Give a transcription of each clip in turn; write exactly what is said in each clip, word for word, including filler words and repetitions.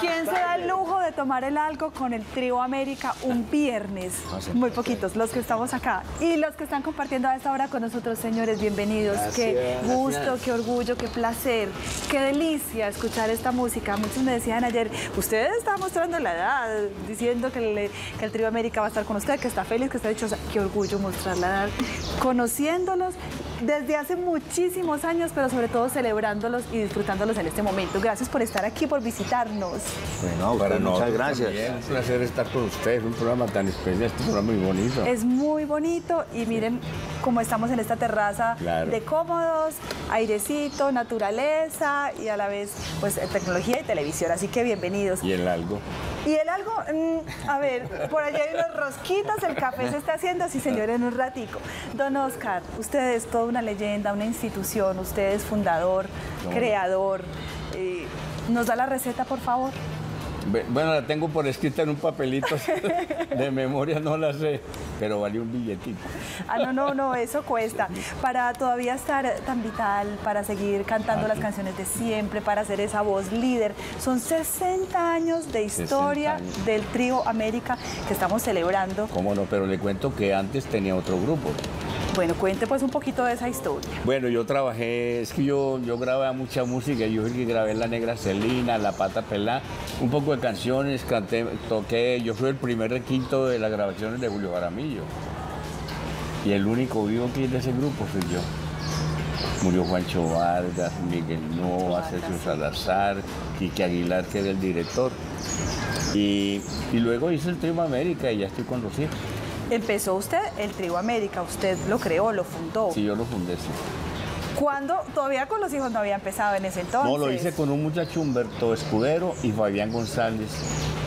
¿Quién se da el lujo de tomar el algo con el Trío América un viernes? Muy poquitos, los que estamos acá. Y los que están compartiendo a esta hora con nosotros, señores, bienvenidos. Gracias, qué gusto, gracias. Qué orgullo, qué placer, qué delicia escuchar esta música. Muchos me decían ayer, usted está mostrando la edad, diciendo que, le, que el Trío América va a estar con usted, que está feliz, que está dichosa. Qué orgullo mostrar la edad, conociéndolos desde hace muchísimos años, pero sobre todo celebrándolos y disfrutándolos en este momento. Gracias por estar aquí, por visitarnos. Bueno, para muchas gracias. Es un placer estar con ustedes, un programa tan especial, este programa muy bonito. Es muy bonito y miren cómo estamos en esta terraza, claro, de cómodos, airecito, naturaleza y a la vez pues tecnología y televisión, así que bienvenidos. Y el algo. Y el algo, mmm, a ver, por allá hay unos rosquitos, el café se está haciendo, sí señor, en un ratico. Don Oscar, usted es toda una leyenda, una institución, usted es fundador, no. creador. Eh, ¿Nos da la receta, por favor? Bueno, la tengo por escrita en un papelito, de memoria no la sé, pero valió un billetito. Ah, no, no, no, eso cuesta. Para todavía estar tan vital, para seguir cantando las canciones de siempre, para ser esa voz líder, son sesenta años de historia años. del Trío América que estamos celebrando. Cómo no, pero le cuento que antes tenía otro grupo. Bueno, cuente pues un poquito de esa historia. Bueno, yo trabajé, es que yo, yo grababa mucha música, yo grabé La Negra Celina, La Pata Pelá, un poco de canciones, canté, toqué, yo fui el primer requinto de las grabaciones de Julio Jaramillo. Y el único vivo que es de ese grupo fui yo. Murió Juancho Vargas, Miguel Noa, Sergio Salazar, Quique Aguilar, que era el director. Y, y luego hice el Trío América y ya estoy con los hijos. Empezó usted el Trío América, usted lo creó, lo fundó. Sí, yo lo fundé, sí. ¿Cuándo? Todavía con los hijos no había empezado en ese entonces. No, lo hice con un muchacho, Humberto Escudero, y Fabián González,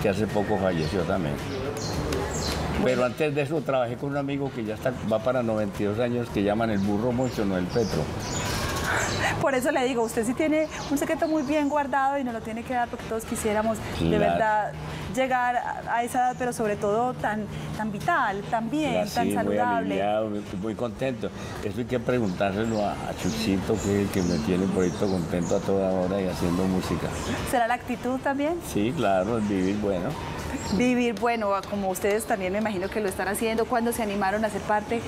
que hace poco falleció también. Pero antes de eso trabajé con un amigo que ya está, va para noventa y dos años, que llaman el burro Moncho, no el Petro. Por eso le digo, usted sí tiene un secreto muy bien guardado y nos lo tiene que dar porque todos quisiéramos, claro, de verdad llegar a esa edad, pero sobre todo tan, tan vital, tan bien, así, tan saludable. Muy aliviado, muy contento. Eso hay que preguntárselo a, a Chuchito, que, que me tiene por esto contento a toda hora y haciendo música. ¿Será la actitud también? Sí, claro, el vivir bueno. Vivir bueno, como ustedes también me imagino que lo están haciendo. ¿Cuándo se animaron a ser parte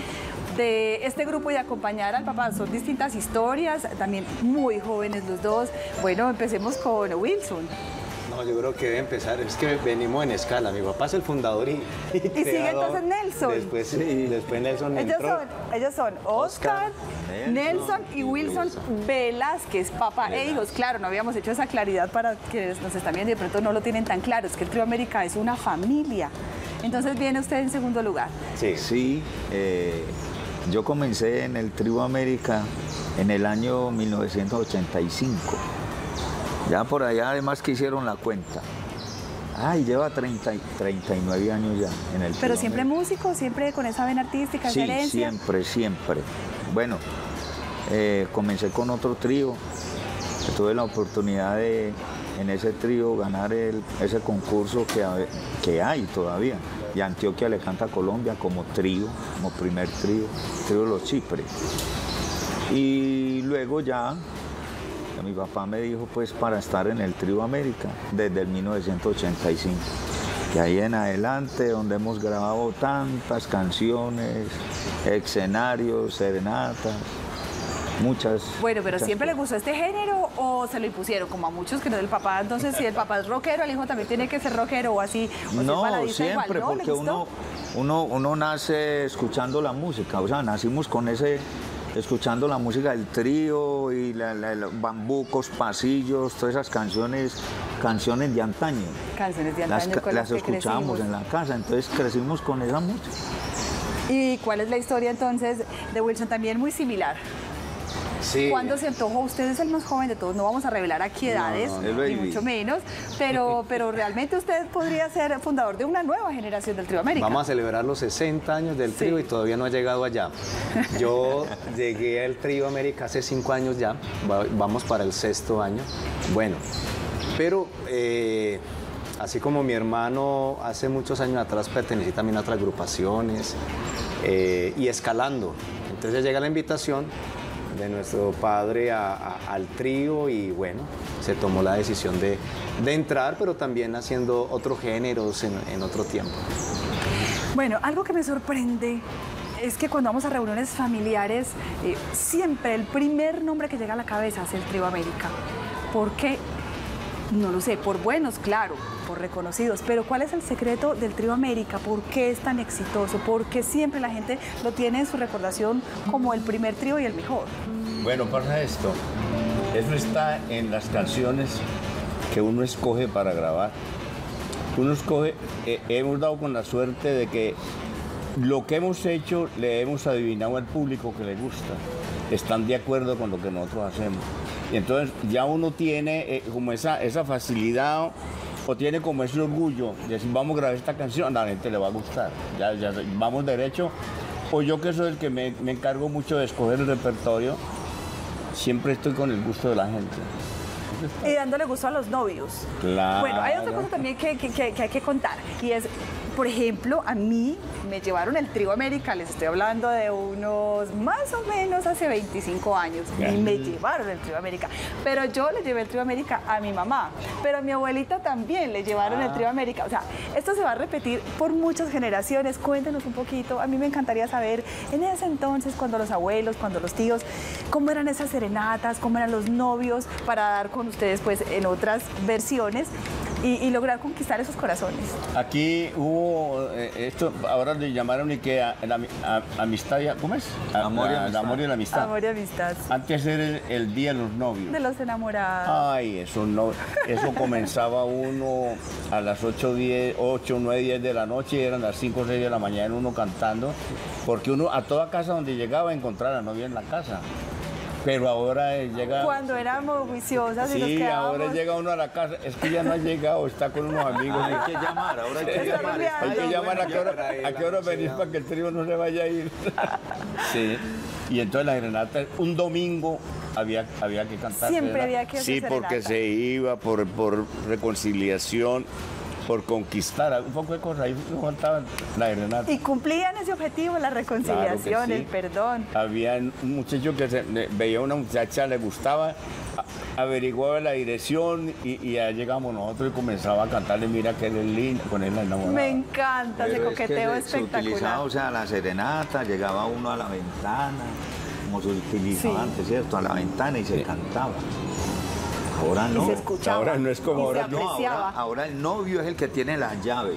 de este grupo y acompañar al papá? Son distintas historias, también muy jóvenes los dos. Bueno, empecemos con Wilson. No, yo creo que debe empezar, es que venimos en escala, mi papá es el fundador y... Y, ¿Y sigue entonces Nelson. Después, y después Nelson ellos entró. Son, ellos son Oscar, Oscar Nelson, Nelson y, y Wilson, Wilson Velázquez, papá Velázquez. e hijos. Claro, no habíamos hecho esa claridad para quienes nos están viendo y de pronto no lo tienen tan claro, es que el Trío América es una familia. Entonces viene usted en segundo lugar. Sí, sí. Eh... Yo comencé en el Trío América en el año mil novecientos ochenta y cinco. Ya por allá además que hicieron la cuenta. Ay, lleva treinta, treinta y nueve años ya en el Trío. Pero siempre músico, siempre con esa vena artística, sí, herencia. siempre, siempre. Bueno, eh, comencé con otro trío. Tuve la oportunidad de en ese trío ganar el, ese concurso que, que hay todavía. Y Antioquia le canta a Colombia como trío, como primer trío, trío de los Chipres. Y luego ya, ya mi papá me dijo pues para estar en el Trío América desde el mil novecientos ochenta y cinco. Y ahí en adelante donde hemos grabado tantas canciones, escenarios, serenatas, muchas. Bueno, pero muchas ¿siempre cosas. le gustó este género o se lo impusieron? Como a muchos que no es el papá, entonces si el papá es rockero, el hijo también tiene que ser rockero o así. O no, siempre, ¿no? porque uno, uno, uno nace escuchando la música, o sea, nacimos con ese, escuchando la música del trío y la, la, la, bambucos, pasillos, todas esas canciones, canciones de antaño. Canciones de antaño. Las, con las, las que escuchábamos en la casa, entonces crecimos con esa música. ¿Y cuál es la historia entonces de Wilson? También muy similar. Sí. Cuando se antojó, usted es el más joven de todos, no vamos a revelar aquí edades, no, no, ni mucho menos, pero, pero realmente usted podría ser fundador de una nueva generación del Trío América. Vamos a celebrar los sesenta años del trío, sí, y todavía no ha llegado allá. Yo llegué al Trío América hace cinco años ya, vamos para el sexto año. Bueno, pero eh, así como mi hermano hace muchos años atrás pertenecía también a otras agrupaciones eh, y escalando, entonces llega la invitación de nuestro padre a, a, al trío, y bueno, se tomó la decisión de, de entrar, pero también haciendo otros géneros en, en otro tiempo. Bueno, algo que me sorprende es que cuando vamos a reuniones familiares, eh, siempre el primer nombre que llega a la cabeza es el Trío América. ¿Por qué? No lo sé, por buenos, claro, por reconocidos, pero ¿cuál es el secreto del Trío América? ¿Por qué es tan exitoso? ¿Por qué siempre la gente lo tiene en su recordación como el primer trío y el mejor? Bueno, pasa esto, eso está en las canciones que uno escoge para grabar. Uno escoge, eh, hemos dado con la suerte de que lo que hemos hecho le hemos adivinado al público que le gusta, están de acuerdo con lo que nosotros hacemos. Y entonces ya uno tiene eh, como esa, esa facilidad, o, o tiene como ese orgullo de decir, vamos a grabar esta canción, a la gente le va a gustar, ya, ya vamos derecho. O yo, que soy el que me, me encargo mucho de escoger el repertorio, siempre estoy con el gusto de la gente. Y dándole gusto a los novios. Claro. Bueno, hay otra cosa también que, que, que hay que contar, y es, por ejemplo, a mí me llevaron el Trío América, les estoy hablando de unos más o menos hace veinticinco años, y me llevaron el Trío América, pero yo le llevé el Trío América a mi mamá, pero a mi abuelita también le llevaron ah. el Trío América. O sea, esto se va a repetir por muchas generaciones. Cuéntenos un poquito, a mí me encantaría saber, en ese entonces, cuando los abuelos, cuando los tíos, cómo eran esas serenatas, cómo eran los novios, para dar con ustedes pues en otras versiones y, y lograr conquistar esos corazones. Aquí hubo, eh, esto ahora le llamaron y que a, a, a, amistad, y a, ¿cómo es? A, amor, y a, amistad. Amor y la amistad. Amor y amistad. Antes era el, el día de los novios. De los enamorados. Ay, eso no, eso comenzaba uno a las ocho, diez, ocho, nueve, diez de la noche, y eran las cinco o seis de la mañana uno cantando, porque uno a toda casa donde llegaba encontraba a la novia en la casa. Pero ahora llega... Cuando éramos juiciosas y nos quedábamos... Sí, ahora llega uno a la casa, es que ya no ha llegado, está con unos amigos. Hay que llamar, ahora hay que llamar. Hay que llamar a qué hora, a qué hora venís para que el trío no se vaya a ir. Sí. Y entonces la serenata, un domingo había, había que cantar. Siempre había que hacer serenata. Sí, porque se iba por, por reconciliación, por conquistar, un poco de cosas, ahí faltaban la serenata. Y cumplían ese objetivo, la reconciliación, claro sí. el perdón. Había un muchacho que se, veía a una muchacha, le gustaba, averiguaba la dirección y, y ya llegamos nosotros y comenzaba a cantarle, mira que él es lindo, ponerla enamorada. Me encanta ese coqueteo es que espectacular. Se utilizaba, o sea, la serenata, llegaba uno a la ventana, como se utilizaba sí. antes, ¿cierto? A la ventana y se sí. cantaba. Ahora no, ahora no es como ahora, no, ahora. Ahora el novio es el que tiene la llave.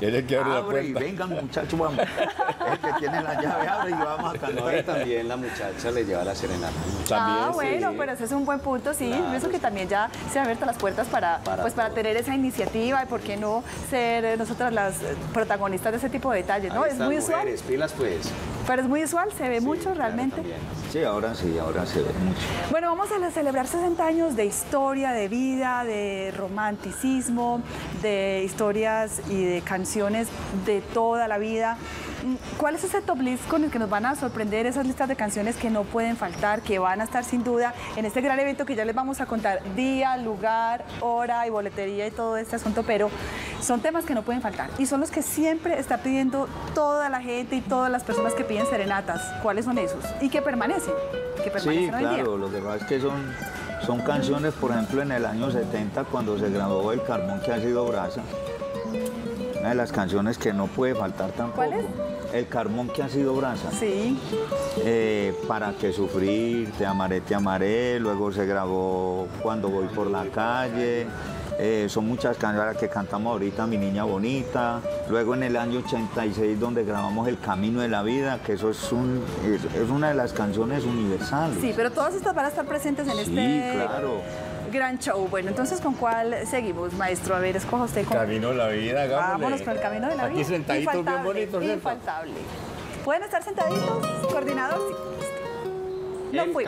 Tiene que abrir la puerta. Y vengan, muchachos, vamos. El que tiene la llave abre y vamos a cantar. Y también la muchacha le lleva la serenata. También, ah, bueno, sí. pero ese es un buen punto, sí. Claro. Eso que también ya se han abierto las puertas para, para, pues, para tener esa iniciativa y por qué no ser nosotras las protagonistas de ese tipo de detalles, ¿no? Ahí están, es muy usual. Mujeres, pilas, pues. Pero es muy usual, se ve sí, mucho realmente. Claro, sí, ahora sí, ahora se ve mucho. Bueno, vamos a celebrar sesenta años de historia, de vida, de romanticismo, de historias y de canciones de toda la vida. ¿Cuál es ese top list con el que nos van a sorprender, esas listas de canciones que no pueden faltar, que van a estar sin duda en este gran evento que ya les vamos a contar día, lugar, hora y boletería y todo este asunto? Pero son temas que no pueden faltar y son los que siempre está pidiendo toda la gente y todas las personas que piden serenatas. ¿Cuáles son esos? Y que permanecen, que permanecen sí, hoy claro, día. Lo que pasa es que son, son canciones, por ejemplo, en el año setenta, cuando se grabó El Carbón que ha sido brasa. Una de las canciones que no puede faltar tampoco. ¿Cuál es? El Carbón que ha sido brasa. Sí. Eh, Para qué sufrir, Te amaré, te amaré. Luego se grabó Cuando voy por la calle. Eh, son muchas canciones que cantamos ahorita, Mi niña bonita. Luego en el año ochenta y seis donde grabamos El camino de la vida, que eso es, un, es, es una de las canciones universales. Sí, pero todas estas van a estar presentes en sí, este... Sí, claro. Gran show. Bueno, entonces, ¿con cuál seguimos, maestro? A ver, escoja usted. Con... Camino de la vida, hagámosle. Vámonos con El camino de la vida. Aquí sentaditos, infaltable, bien bonitos. Infaltable. ¿Pueden estar sentaditos, coordinadores? No fui.